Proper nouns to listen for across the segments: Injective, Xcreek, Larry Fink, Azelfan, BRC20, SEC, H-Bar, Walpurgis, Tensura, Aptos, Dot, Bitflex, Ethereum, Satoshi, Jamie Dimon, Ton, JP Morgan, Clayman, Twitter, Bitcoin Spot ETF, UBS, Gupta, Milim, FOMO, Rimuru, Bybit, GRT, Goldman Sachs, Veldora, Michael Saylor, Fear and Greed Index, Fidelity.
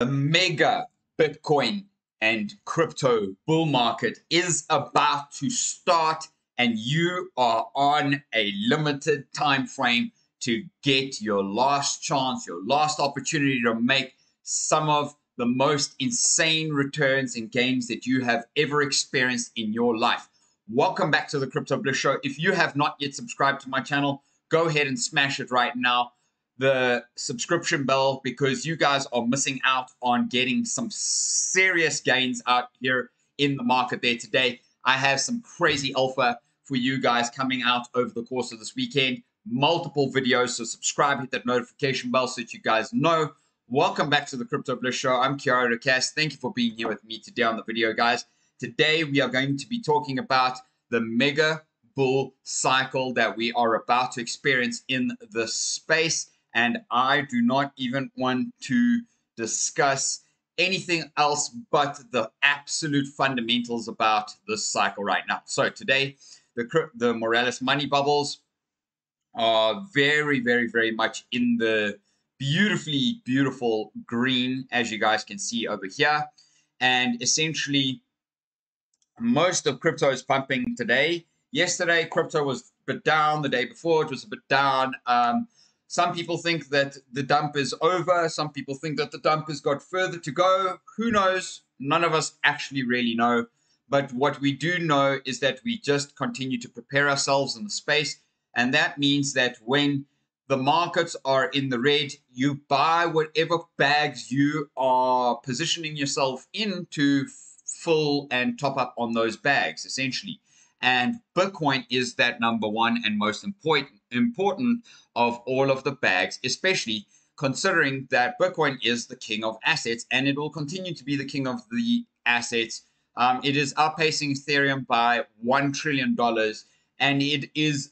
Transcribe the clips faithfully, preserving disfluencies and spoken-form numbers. The mega Bitcoin and crypto bull market is about to start, and you are on a limited time frame to get your last chance, your last opportunity to make some of the most insane returns and gains that you have ever experienced in your life. Welcome back to the Crypto Bliss Show. If you have not yet subscribed to my channel, go ahead and smash it right now. The subscription bell, because you guys are missing out on getting some serious gains out here in the market there today. I have some crazy alpha for you guys coming out over the course of this weekend. Multiple videos, so subscribe, hit that notification bell so that you guys know. Welcome back to the Crypto Bliss Show. I'm Kiara Ducasse. Thank you for being here with me today on the video, guys. Today, we are going to be talking about the mega bull cycle that we are about to experience in the space. And I do not even want to discuss anything else but the absolute fundamentals about this cycle right now. So today, the, the Morales money bubbles are very, very, very much in the beautifully, beautiful green, as you guys can see over here. And essentially, most of crypto is pumping today. Yesterday, crypto was a bit down. The day before, it was a bit down. Um, Some people think that the dump is over. Some people think that the dump has got further to go. Who knows? None of us actually really know. But what we do know is that we just continue to prepare ourselves in the space. And that means that when the markets are in the red, you buy whatever bags you are positioning yourself in to fill and top up on those bags, essentially. And Bitcoin is that number one and most important important of all of the bags, especially considering that Bitcoin is the king of assets, and it will continue to be the king of the assets. Um, it is outpacing Ethereum by one trillion dollars, and it is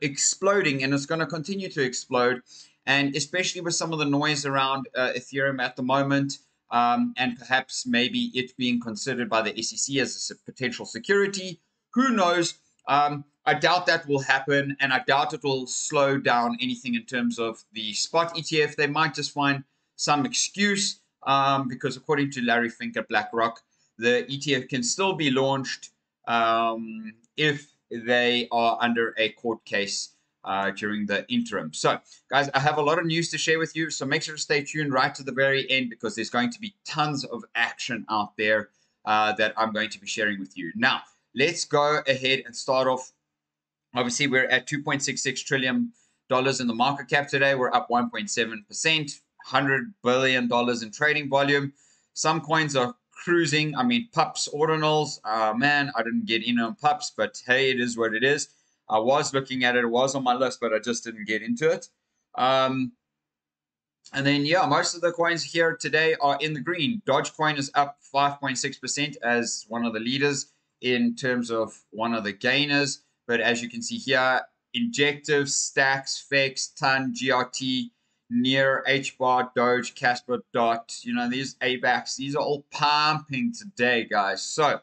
exploding, and it's going to continue to explode, and especially with some of the noise around uh, Ethereum at the moment, um, and perhaps maybe it being considered by the S E C as a potential security. Who knows? Um, I doubt that will happen, and I doubt it will slow down anything in terms of the spot E T F. They might just find some excuse um, because according to Larry Fink at BlackRock, the E T F can still be launched um, if they are under a court case uh, during the interim. So, guys, I have a lot of news to share with you, so make sure to stay tuned right to the very end because there's going to be tons of action out there uh, that I'm going to be sharing with you. Now, let's go ahead and start off. Obviously, we're at two point six six trillion dollars in the market cap today. We're up one point seven percent, one hundred billion dollars in trading volume. Some coins are cruising. I mean, P U Ps, Ordinals. Uh, man, I didn't get in on P U Ps, but hey, it is what it is. I was looking at it. It was on my list, but I just didn't get into it. Um, and then, yeah, most of the coins here today are in the green. Dogecoin is up five point six percent as one of the leaders in terms of one of the gainers. But as you can see here, Injective, Stacks, F E X, Ton, G R T, Near, H-Bar, Doge, Casper, Dot, you know, these A BACs, these are all pumping today, guys. So,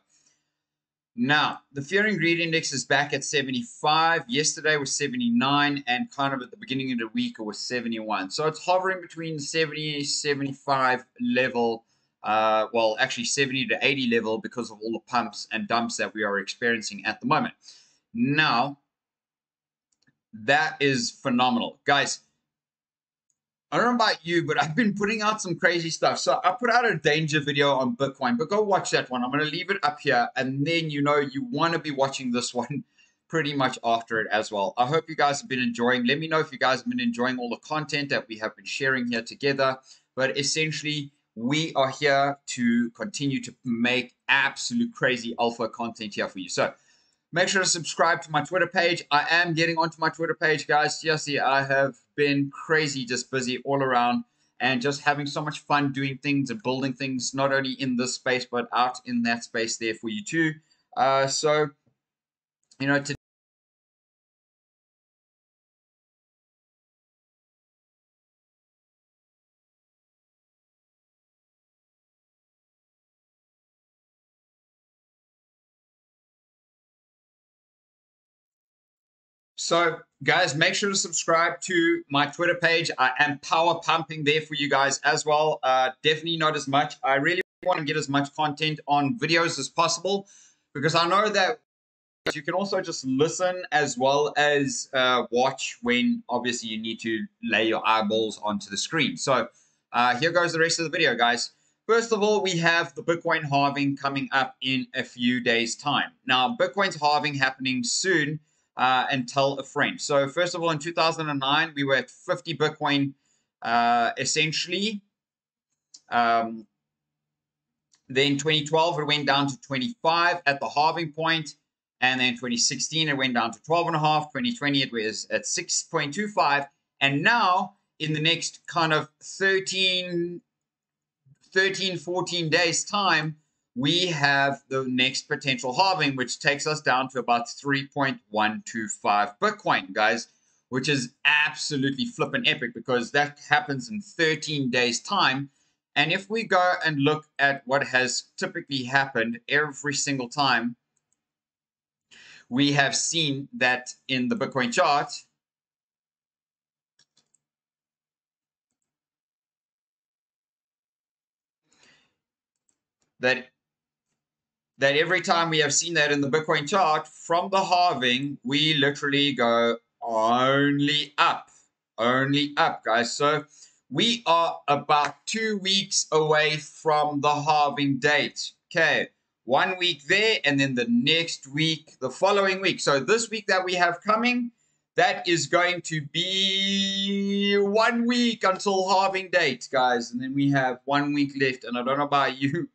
now, the Fear and Greed Index is back at seventy-five. Yesterday was seventy-nine, and kind of at the beginning of the week, it was seventy-one. So, it's hovering between the seventy, seventy-five level, uh, well, actually seventy to eighty level because of all the pumps and dumps that we are experiencing at the moment. Now, that is phenomenal. Guys, I don't know about you, but I've been putting out some crazy stuff. So I put out a danger video on Bitcoin, but go watch that one. I'm going to leave it up here, and then you know you want to be watching this one pretty much after it as well. I hope you guys have been enjoying. Let me know if you guys have been enjoying all the content that we have been sharing here together. But essentially, we are here to continue to make absolute crazy alpha content here for you. So make sure to subscribe to my Twitter page. I am getting onto my Twitter page, guys. Seriously, I have been crazy, just busy all around and just having so much fun doing things and building things, not only in this space, but out in that space there for you too. Uh, so, you know, today. So guys, make sure to subscribe to my Twitter page. I am power pumping there for you guys as well. Uh, definitely not as much. I really want to get as much content on videos as possible, because I know that you can also just listen as well as uh, watch when obviously you need to lay your eyeballs onto the screen. So uh, here goes the rest of the video, guys. First of all, we have the Bitcoin halving coming up in a few days' time. Now, Bitcoin's halving happening soon, uh, and tell a friend. So first of all, in two thousand nine, we were at fifty Bitcoin, uh, essentially. Um, then twenty twelve, it went down to twenty-five at the halving point. And then twenty sixteen, it went down to twelve and a half. twenty twenty, it was at six point two five. And now, in the next kind of thirteen, fourteen days time, we have the next potential halving, which takes us down to about three point one two five Bitcoin, guys, which is absolutely flipping epic, because that happens in thirteen days time. And if we go and look at what has typically happened every single time, we have seen that in the Bitcoin chart, that that every time we have seen that in the Bitcoin chart from the halving, we literally go only up, only up, guys. So we are about two weeks away from the halving date. Okay, one week there, and then the next week, the following week. So this week that we have coming, that is going to be one week until halving date, guys. And then we have one week left, and I don't know about you,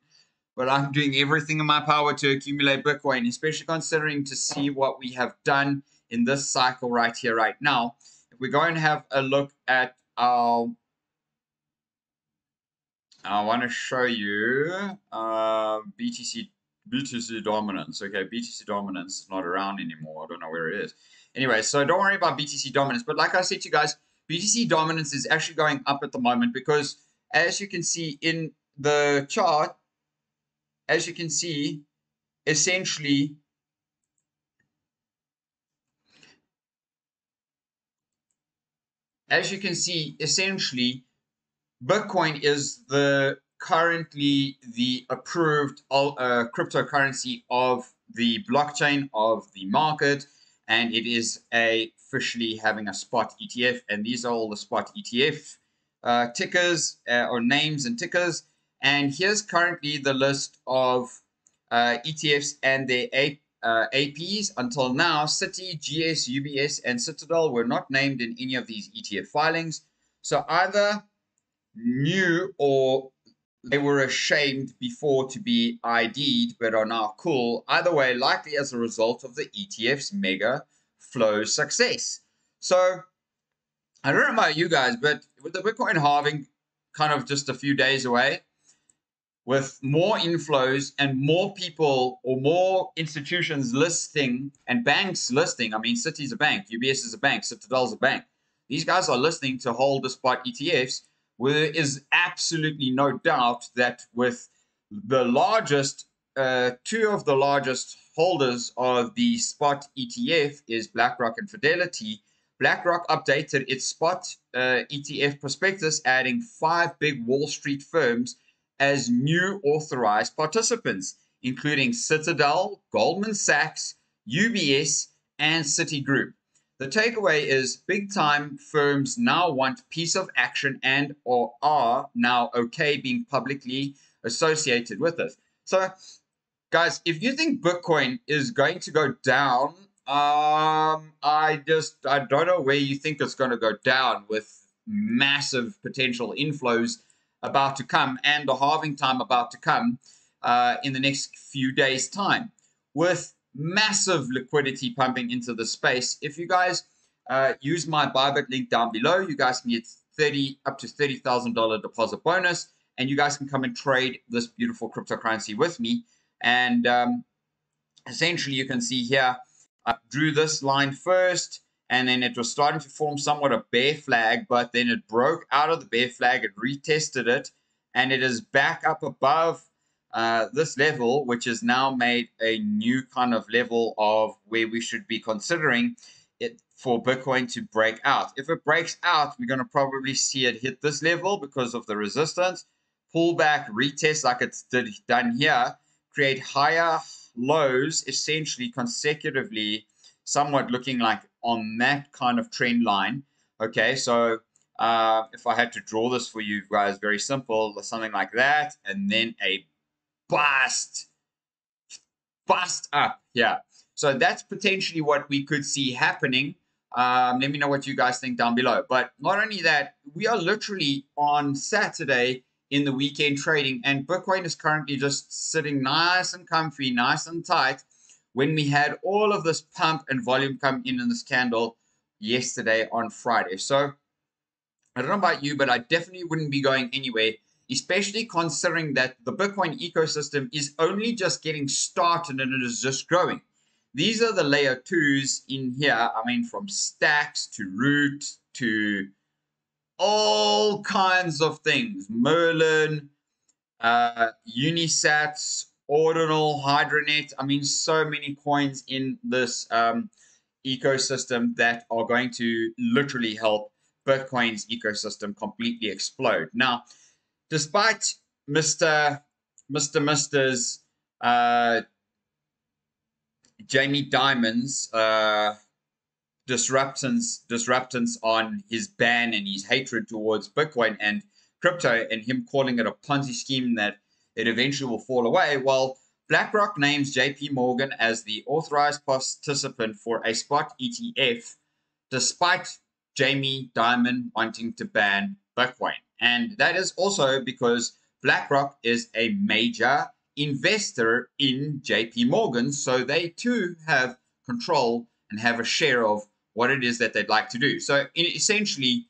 but I'm doing everything in my power to accumulate Bitcoin, especially considering to see what we have done in this cycle right here, right now. If we go and have a look at our, I want to show you uh, B T C, B T C dominance. Okay, B T C dominance is not around anymore. I don't know where it is. Anyway, so don't worry about B T C dominance. But like I said to you guys, B T C dominance is actually going up at the moment, because as you can see in the chart, as you can see, essentially, as you can see, essentially, Bitcoin is the currently the approved uh, cryptocurrency of the blockchain of the market, and it is a officially having a spot E T F, and these are all the spot E T F uh, tickers uh, or names and tickers. And here's currently the list of uh, E T Fs and their A uh, A Ps. Until now, Citi, G S, U B S, and Citadel were not named in any of these E T F filings. So either new or they were ashamed before to be I D'd, but are now cool. Either way, likely as a result of the E T F's mega flow success. So I don't know about you guys, but with the Bitcoin halving kind of just a few days away, with more inflows and more people or more institutions listing and banks listing. I mean, Citi's a bank, U B S is a bank, Citadel's a bank. These guys are listing to hold the spot E T Fs, where there is absolutely no doubt that with the largest, uh, two of the largest holders of the spot E T F is BlackRock and Fidelity. BlackRock updated its spot uh, E T F prospectus, adding five big Wall Street firms as new authorized participants, including Citadel, Goldman Sachs, U B S, and Citigroup. The takeaway is big-time firms now want piece of action and or are now okay being publicly associated with it. So, guys, if you think Bitcoin is going to go down, um, I just I don't know where you think it's going to go down with massive potential inflows about to come, and the halving time about to come uh, in the next few days' time, with massive liquidity pumping into the space. If you guys uh, use my Bybit link down below, you guys can get thirty up to thirty thousand dollar deposit bonus, and you guys can come and trade this beautiful cryptocurrency with me. And um, essentially, you can see here, I drew this line first, and then it was starting to form somewhat a bear flag, but then it broke out of the bear flag. It retested it, and it is back up above uh, this level, which has now made a new kind of level of where we should be considering it for Bitcoin to break out. If it breaks out, we're going to probably see it hit this level because of the resistance, pull back, retest like it's did, done here, create higher lows, essentially consecutively, somewhat looking like on that kind of trend line. Okay, so uh, if I had to draw this for you guys, very simple, something like that, and then a bust, bust up, yeah. So that's potentially what we could see happening. Um, let me know what you guys think down below. But not only that, we are literally on Saturday in the weekend trading, and Bitcoin is currently just sitting nice and comfy, nice and tight, when we had all of this pump and volume come in in this candle yesterday on Friday. So I don't know about you, but I definitely wouldn't be going anywhere, especially considering that the Bitcoin ecosystem is only just getting started and it is just growing. These are the layer twos in here. I mean, from Stacks to Root to all kinds of things. Merlin, uh, Unisats, Ordinal, Hydronet. I mean, so many coins in this um, ecosystem that are going to literally help Bitcoin's ecosystem completely explode. Now, despite Mister Mister Mister's... Uh, Jamie Dimon's uh, disruptance, disruptance on his ban and his hatred towards Bitcoin and crypto, and him calling it a Ponzi scheme that it eventually will fall away. Well, BlackRock names J P Morgan as the authorized participant for a spot E T F, despite Jamie Dimon wanting to ban Bitcoin. And that is also because BlackRock is a major investor in J P Morgan, so they too have control and have a share of what it is that they'd like to do. So essentially,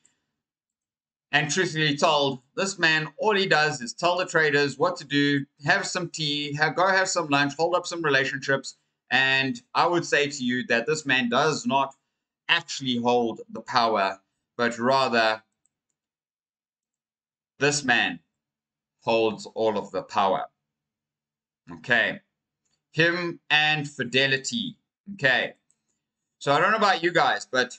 and truthfully told, this man, all he does is tell the traders what to do, have some tea, have, go have some lunch, hold up some relationships, and I would say to you that this man does not actually hold the power, but rather this man holds all of the power. Okay, him and Fidelity. Okay, so I don't know about you guys, but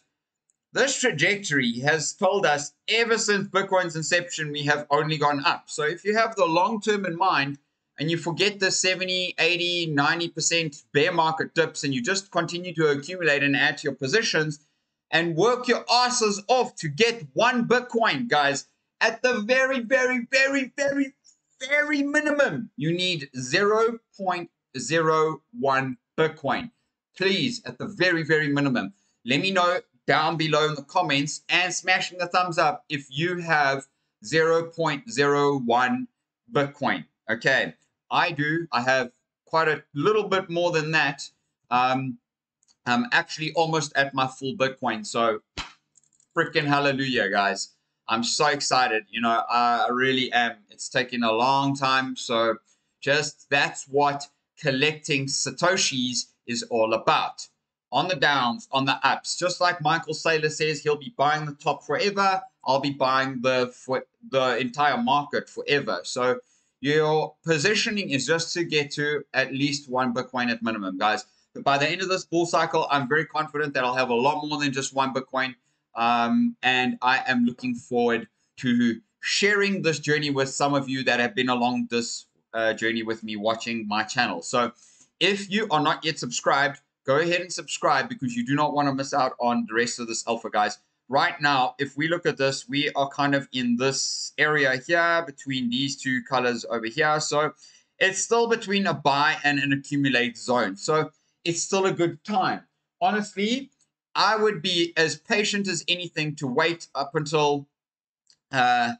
this trajectory has told us ever since Bitcoin's inception, we have only gone up. So if you have the long term in mind and you forget the seventy, eighty, ninety percent bear market dips, and you just continue to accumulate and add to your positions and work your asses off to get one Bitcoin, guys, at the very, very, very, very very minimum, you need zero point zero one Bitcoin. Please, at the very, very minimum. Let me know down below in the comments and smashing the thumbs up if you have zero point zero one Bitcoin. Okay, I do. I have quite a little bit more than that. Um, I'm actually almost at my full Bitcoin. So, freaking hallelujah, guys. I'm so excited, you know, I really am. It's taken a long time. So just that's what collecting Satoshis is all about. On the downs, on the ups. Just like Michael Saylor says, he'll be buying the top forever. I'll be buying the, for, the entire market forever. So your positioning is just to get to at least one Bitcoin at minimum, guys. But by the end of this bull cycle, I'm very confident that I'll have a lot more than just one Bitcoin. Um, and I am looking forward to sharing this journey with some of you that have been along this uh, journey with me watching my channel. So if you are not yet subscribed, go ahead and subscribe, because you do not want to miss out on the rest of this alpha, guys. Right now, if we look at this, we are kind of in this area here between these two colors over here. So it's still between a buy and an accumulate zone. So it's still a good time. Honestly, I would be as patient as anything to wait up until, uh,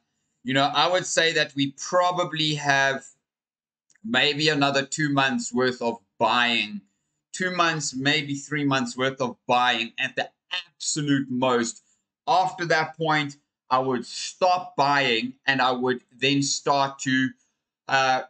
you know, I would say that we probably have maybe another two months worth of buying, two months, maybe three months worth of buying at the absolute most. After that point, I would stop buying, and I would then start to uh,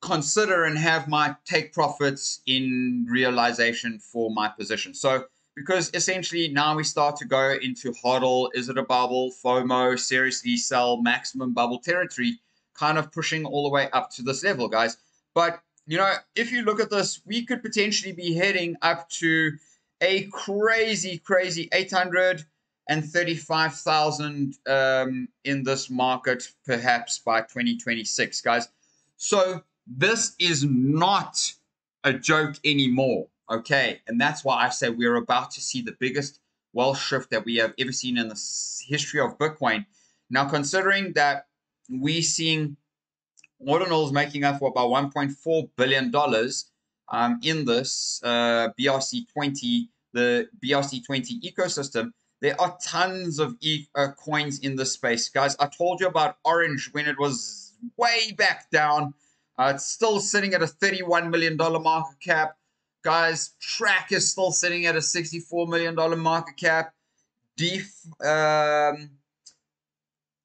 consider and have my take profits in realization for my position. So, because essentially now we start to go into hodl, is it a bubble, FOMO, seriously sell, maximum bubble territory, kind of pushing all the way up to this level, guys. But, you know, if you look at this, we could potentially be heading up to a crazy, crazy eight hundred thirty-five thousand um, in this market, perhaps by twenty twenty-six, guys. So this is not a joke anymore, okay? And that's why I say we're about to see the biggest wealth shift that we have ever seen in the history of Bitcoin. Now, considering that we're seeing Ordinals making up for about one point four billion dollars um, in this uh, B R C twenty, the B R C twenty ecosystem, there are tons of e uh, coins in this space. Guys, I told you about Orange when it was way back down. Uh, it's still sitting at a thirty-one million dollar market cap. Guys, Track is still sitting at a sixty-four million dollar market cap. Def, um,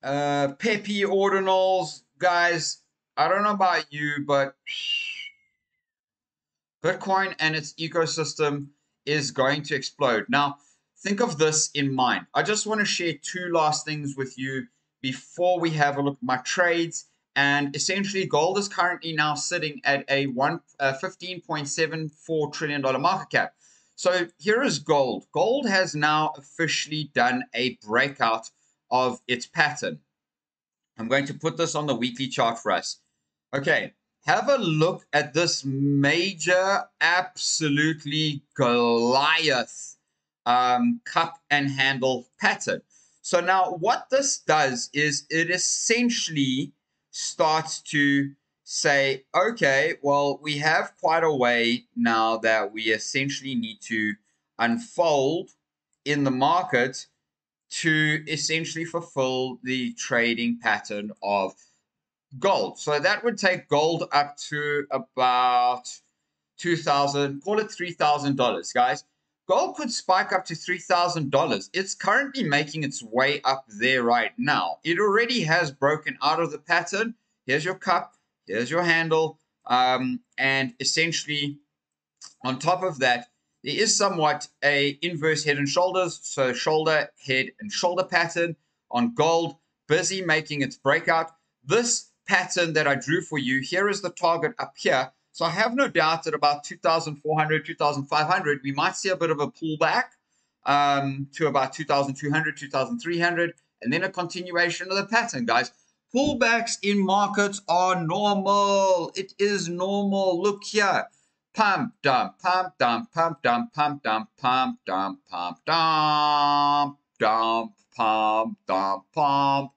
uh, Pepe Ordinals. Guys, I don't know about you, but Bitcoin and its ecosystem is going to explode. Now, think of this in mind. I just want to share two last things with you before we have a look at my trades. And essentially, gold is currently now sitting at a fifteen point seven four trillion dollar market cap. So here is gold. Gold has now officially done a breakout of its pattern. I'm going to put this on the weekly chart for us. Okay, have a look at this major, absolutely Goliath um, cup and handle pattern. So now what this does is it essentially starts to say, okay, well, we have quite a way now that we essentially need to unfold in the market to essentially fulfill the trading pattern of gold. So that would take gold up to about two thousand, call it three thousand dollars, guys. Gold could spike up to three thousand dollars. It's currently making its way up there right now. It already has broken out of the pattern. Here's your cup. Here's your handle. Um, and essentially, on top of that, there is somewhat a inverse head and shoulders. So shoulder, head, and shoulder pattern on gold. Busy making its breakout. This pattern that I drew for you, here is the target up here. So I have no doubt that about two thousand four hundred, two thousand five hundred, we might see a bit of a pullback um, to about two thousand two hundred, two thousand three hundred, and then a continuation of the pattern, guys. Pullbacks in markets are normal. It is normal. Look here. Pump, dump, pump, dump, pump, dump, pump, dump, pump, dump, pump, dump, dump, pump, dump, pump.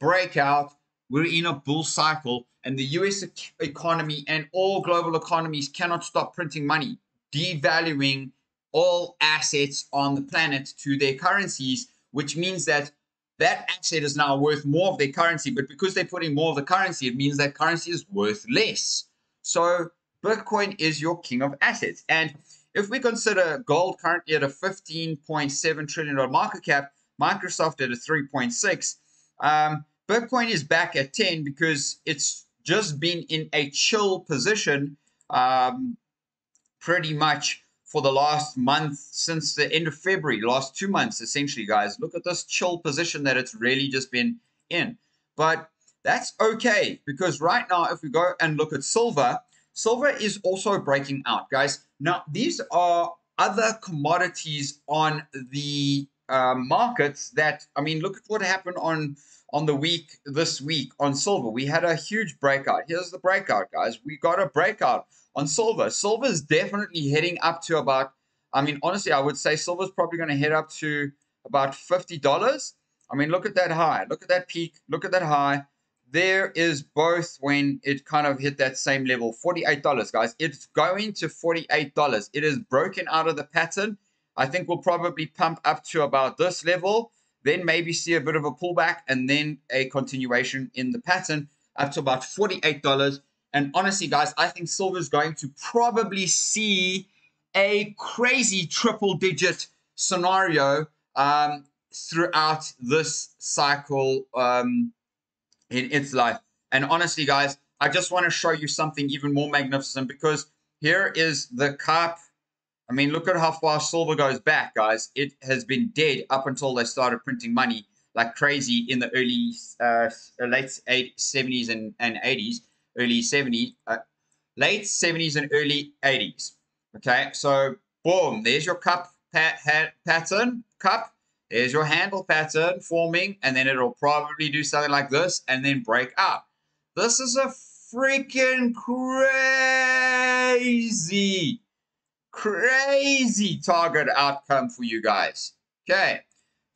Breakout. We're in a bull cycle. And the U S economy and all global economies cannot stop printing money, devaluing all assets on the planet to their currencies, which means that that asset is now worth more of their currency. But because they're putting more of the currency, it means that currency is worth less. So Bitcoin is your king of assets. And if we consider gold currently at a fifteen point seven trillion dollar market cap, Microsoft at a three point six, um, Bitcoin is back at ten because it's just been in a chill position um, pretty much for the last month, since the end of February, last two months, essentially, guys. Look at this chill position that it's really just been in. But that's okay, because right now, if we go and look at silver, silver is also breaking out, guys. Now, these are other commodities on the uh, markets that, I mean, look at what happened on... on the week, this week on silver. We had a huge breakout. Here's the breakout, guys. We got a breakout on silver. Silver is definitely heading up to about, I mean, honestly, I would say silver is probably going to head up to about fifty dollars. I mean, look at that high. Look at that peak. Look at that high. There is both when it kind of hit that same level, forty-eight dollars, guys. It's going to forty-eight dollars. It is broken out of the pattern. I think we'll probably pump up to about this level, then maybe see a bit of a pullback and then a continuation in the pattern up to about forty-eight dollars. And honestly, guys, I think silver is going to probably see a crazy triple digit scenario um, throughout this cycle um, in its life. And honestly, guys, I just want to show you something even more magnificent, because here is the cup. I mean, look at how far silver goes back, guys. It has been dead up until they started printing money like crazy in the early, uh, late seventies and, and eighties, early seventies, uh, late seventies and early eighties. Okay, so Boom. There's your cup pat, hat, pattern. Cup. There's your handle pattern forming. And then it'll probably do something like this and then break up. This is a freaking crazy, crazy target outcome for you guys. Okay.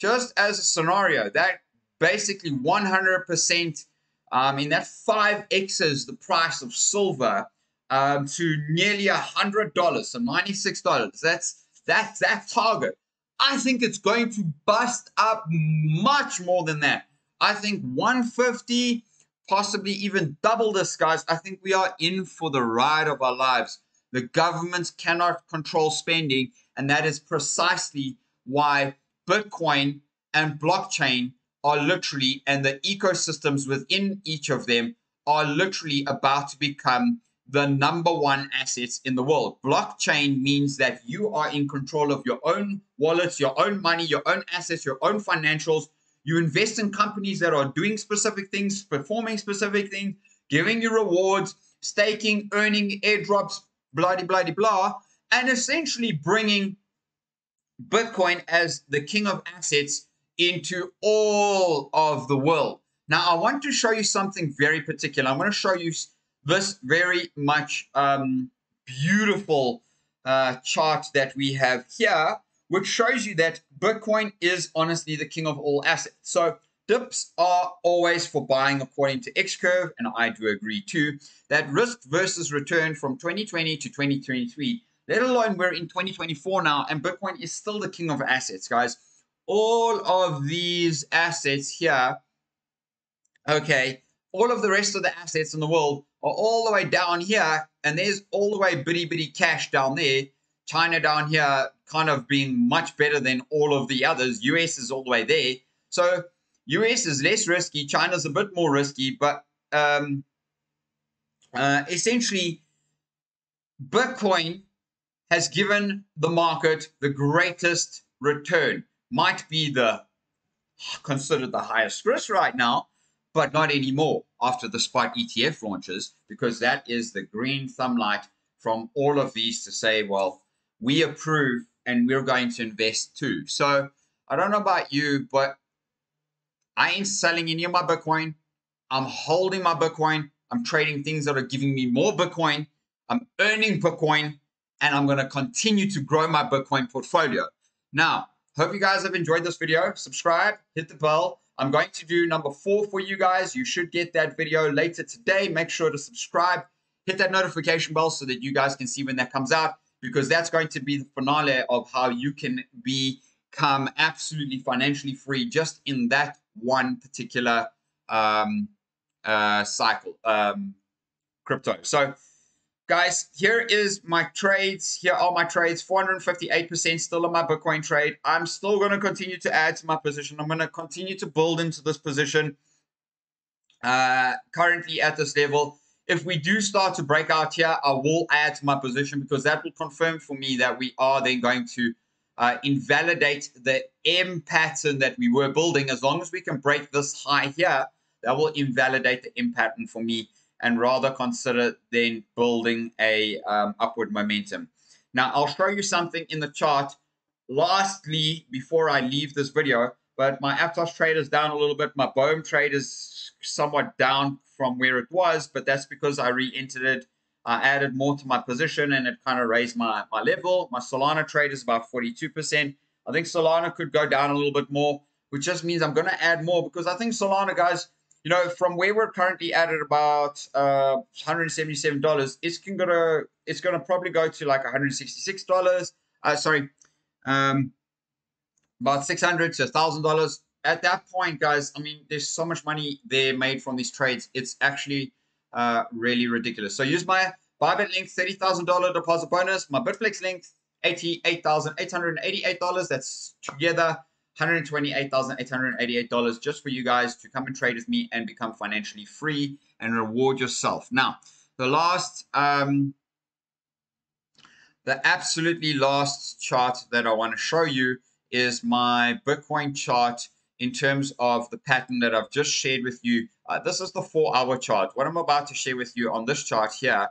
Just as a scenario, that basically one hundred percent, I mean, that five X's the price of silver um, to nearly one hundred dollars, so ninety-six dollars. That's, that's that target. I think it's going to bust up much more than that. I think one fifty, possibly even double this, guys. I think we are in for the ride of our lives. The governments cannot control spending, and that is precisely why Bitcoin and blockchain are literally, and the ecosystems within each of them are literally about to become the number one assets in the world. Blockchain means that you are in control of your own wallets, your own money, your own assets, your own financials. You invest in companies that are doing specific things, performing specific things, giving you rewards, staking, earning airdrops, blah, de, blah, de, blah, and essentially bringing Bitcoin as the king of assets into all of the world. Now, I want to show you something very particular. I want to show you this very much um, beautiful uh, chart that we have here, which shows you that Bitcoin is honestly the king of all assets. So dips are always for buying according to X-Curve, and I do agree too, that risk versus return from twenty twenty to twenty twenty-three, let alone we're in twenty twenty-four now, and Bitcoin is still the king of assets, guys. All of these assets here, okay, all of the rest of the assets in the world are all the way down here, and there's all the way bitty bitty cash down there. China down here kind of being much better than all of the others. U S is all the way there. So U S is less risky. China's a bit more risky, but um, uh, essentially Bitcoin has given the market the greatest return. Might be the considered the highest risk right now, but not anymore after the spot E T F launches, because that is the green thumb light from all of these to say, well, we approve and we're going to invest too. So I don't know about you, but I ain't selling any of my Bitcoin. I'm holding my Bitcoin. I'm trading things that are giving me more Bitcoin. I'm earning Bitcoin, and I'm going to continue to grow my Bitcoin portfolio. Now, hope you guys have enjoyed this video. Subscribe, hit the bell. I'm going to do number four for you guys. You should get that video later today. Make sure to subscribe, hit that notification bell so that you guys can see when that comes out, because that's going to be the finale of how you can become absolutely financially free just in that one particular um, uh, cycle, um, crypto. So guys, here is my trades. Here are my trades. four hundred fifty-eight percent still on my Bitcoin trade. I'm still going to continue to add to my position. I'm going to continue to build into this position uh, currently at this level. If we do start to break out here, I will add to my position, because that will confirm for me that we are then going to uh, invalidate the M pattern that we were building. As long as we can break this high here, that will invalidate the M pattern for me, and rather consider then building a um, upward momentum. Now, I'll show you something in the chart lastly before I leave this video, but my Aptos trade is down a little bit. My Bohm trade is somewhat down from where it was, but that's because I re-entered it. I added more to my position, and it kind of raised my, my level. My Solana trade is about forty-two percent. I think Solana could go down a little bit more, which just means I'm going to add more, because I think Solana, guys, you know, from where we're currently at at about uh, one hundred seventy-seven dollars, it's going to it's going to probably go to like one hundred sixty-six dollars. Uh, sorry, um, about six hundred dollars to one thousand dollars. At that point, guys, I mean, there's so much money there made from these trades. It's actually uh, really ridiculous. So use my Bybit link, thirty thousand dollars deposit bonus. My Bitflex link, eighty-eight thousand eight hundred eighty-eight dollars. That's together one hundred twenty-eight thousand eight hundred eighty-eight dollars just for you guys to come and trade with me and become financially free and reward yourself. Now, the last, um, the absolutely last chart that I want to show you is my Bitcoin chart in terms of the pattern that I've just shared with you. Uh, this is the four-hour chart. What I'm about to share with you on this chart here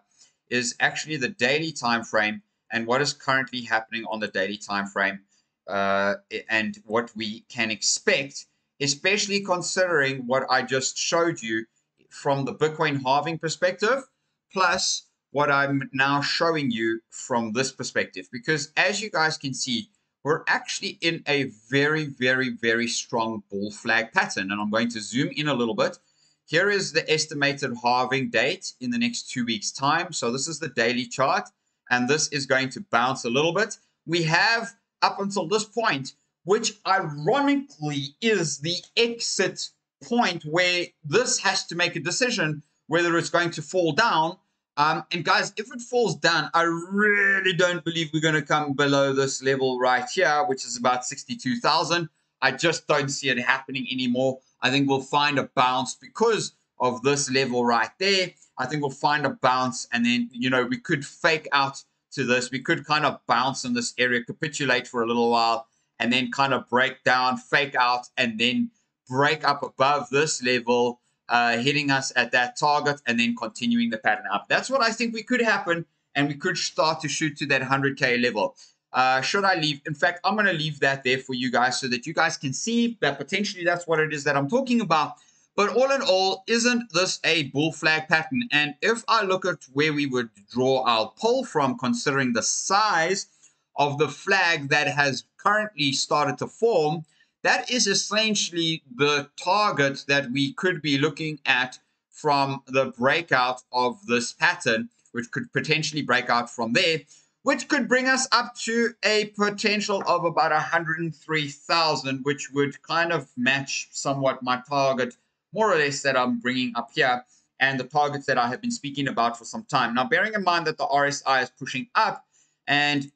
is actually the daily time frame, and what is currently happening on the daily time frame, uh, and what we can expect, especially considering what I just showed you from the Bitcoin halving perspective, plus what I'm now showing you from this perspective. Because as you guys can see, we're actually in a very, very, very strong bull flag pattern. And I'm going to zoom in a little bit. Here is the estimated halving date in the next two weeks' time. So this is the daily chart, and this is going to bounce a little bit. We have, up until this point, which ironically is the exit point where this has to make a decision whether it's going to fall down. Um, and guys, if it falls down, I really don't believe we're going to come below this level right here, which is about sixty-two thousand. I just don't see it happening anymore. I think we'll find a bounce because of this level right there. I think we'll find a bounce, and then, you know, we could fake out to this. We could kind of bounce in this area, capitulate for a little while, and then kind of break down, fake out, and then break up above this level, Uh, hitting us at that target and then continuing the pattern up. That's what I think we could happen, and we could start to shoot to that one hundred K level. Uh, should I leave? In fact, I'm going to leave that there for you guys so that you guys can see that potentially that's what it is that I'm talking about. But all in all, isn't this a bull flag pattern? And if I look at where we would draw our poll from, considering the size of the flag that has currently started to form, that is essentially the target that we could be looking at from the breakout of this pattern, which could potentially break out from there, which could bring us up to a potential of about one hundred three thousand, which would kind of match somewhat my target, more or less, that I'm bringing up here, and the targets that I have been speaking about for some time. Now, bearing in mind that the R S I is pushing up, and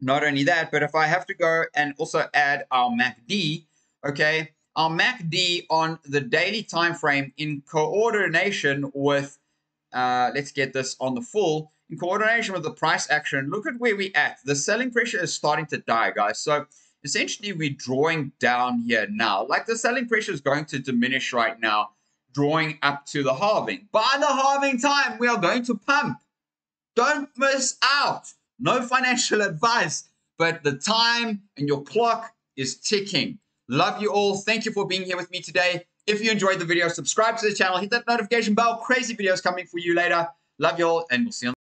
not only that, but if I have to go and also add our M A C D, okay, our M A C D on the daily time frame in coordination with, uh, let's get this on the full, in coordination with the price action, look at where we're at. The selling pressure is starting to die, guys. So essentially we're drawing down here now. Like, the selling pressure is going to diminish right now, drawing up to the halving. By the halving time, we are going to pump. Don't miss out. No financial advice, but the time and your clock is ticking. Love you all. Thank you for being here with me today. If you enjoyed the video, subscribe to the channel, hit that notification bell. Crazy videos coming for you later. Love you all, and we'll see you on the next one.